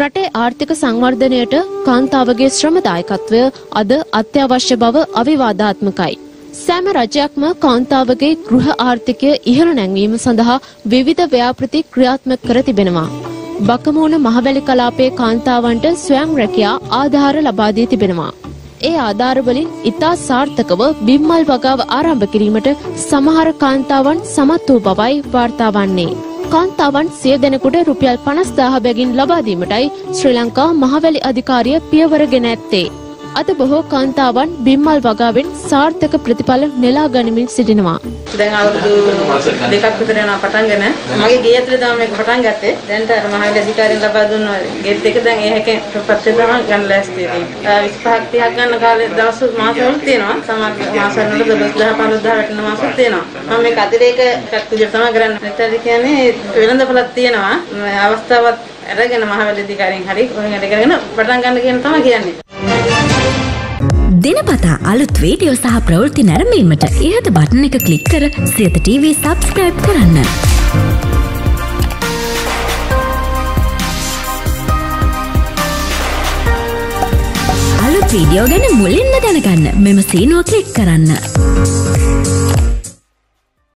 රටේ ආර්ථික සංවර්ධනයට කාන්තාවගේ ශ්‍රම දායකත්වය අද අත්‍යවශ්‍ය බව අවිවාදාත්මකයි. සෑම රජයක්ම කාන්තාවගේ ගෘහ ආර්ථිකය ඉහළ නැංවීම සඳහා විවිධ ව්‍යාපෘති ක්‍රියාත්මක කර තිබෙනවා. බකමූණ මහවැලි කලාපයේ කාන්තාවන්ට ස්වයං රැකියා ආධාර ලබා දී තිබෙනවා. ඒ ආධාර වලින් ඉතා සාර්ථකව බිම්මල් වගාව ආරම්භ කිරීමට සමහර කාන්තාවන් සමත් වූ බවයි වාර්තා වන්නේ. කාන්තාවන් 100 දෙනෙකුට රුපියල් 50000 බැගින් ලබා දීමටයි ශ්‍රී ලංකා මහවැලි අධිකාරිය පියවර ගෙන ඇත්තේ. අද බොහෝ කාන්තාවන් බිම්මල් වගාවෙන් සාර්ථක ප්‍රතිඵල නෙලා ගනිමින් සිටිනවා. දැන් අවුරුදු දෙකක් විතර යනවා පටන්ගෙන මගේ ගේ ඇතුලේ තමයි මේක පටන් ගත්තේ. දැන් තර මහවැලි අධිකාරියෙන් ලබා දුන්නා ගෙට් එක දැන් ඒකේ ප්‍රතිඵල ගන්න ලෑස්ති වෙනවා. 25ක් 30ක් ගන්න කාලේ දවස් මාසවල තියෙනවා. සමහර මාසවල 12000 15000 වටින මාසත් තියෙනවා. මම මේක අතිරේක එකක් විදිහට තමයි කරන්නේ. ඒත් කියන්නේ වෙළඳපළක් තියෙනවා. අවස්ථාවත් අරගෙන මහවැලි අධිකාරියෙන් හරි කොහෙන් හරි කරගෙන පටන් ගන්න කියන තමයි කියන්නේ. दिनपता अलुत वीडियो सह प्रवृत्ति नरमेमट इहत बटन එක क्लिक कर සියත ටීවී सब्सक्राइब කරන්න. अलुत वीडियो ගැන මුලින්ම දැනගන්න මෙම සීනුව क्लिक කරන්න.